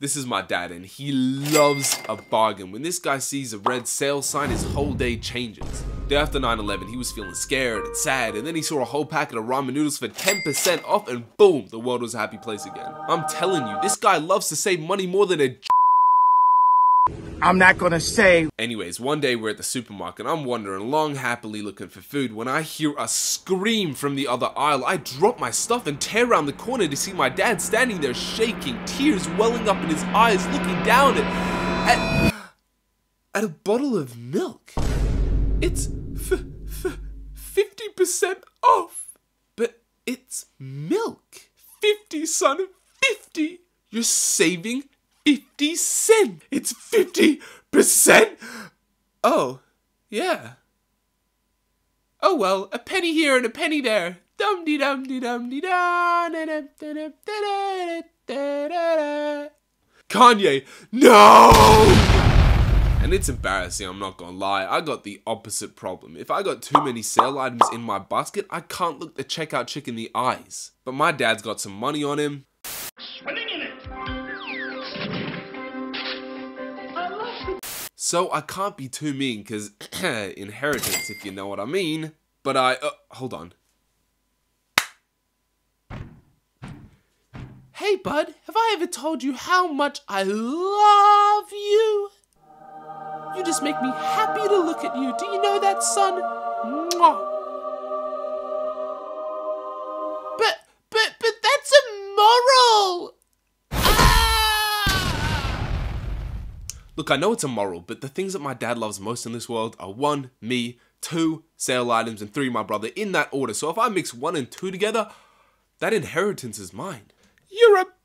This is my dad, and he loves a bargain. When this guy sees a red sale sign, his whole day changes. Day after 9/11, he was feeling scared and sad, and then he saw a whole packet of ramen noodles for 10% off, and boom, the world was a happy place again. I'm telling you, this guy loves to save money more than a I'm not gonna say. Anyways, one day we're at the supermarket, I'm wandering along, happily looking for food, when I hear a scream from the other aisle. I drop my stuff and tear around the corner to see my dad standing there shaking, tears welling up in his eyes, looking down at a bottle of milk. It's 50% off, but it's milk. 50, son, 50. You're saving 50 cents. It's 50%. Oh, yeah. Oh, well, a penny here and a penny there. Dum-dee-dum-dee-dum-dee-da. Kanye, no! And it's embarrassing, I'm not gonna lie, I got the opposite problem. If I got too many sale items in my basket, I can't look the checkout chick in the eyes. But my dad's got some money on him. Swimming in it. I love it. So I can't be too mean, cause inheritance, if you know what I mean. But I, hold on. Hey bud, have I ever told you how much I love you? You just make me happy to look at you. Do you know that, son? Mwah. But that's immoral! Ah! Look, I know it's immoral, but the things that my dad loves most in this world are 1, me, 2, sale items, and 3, my brother, in that order. So if I mix 1 and 2 together, that inheritance is mine. You're a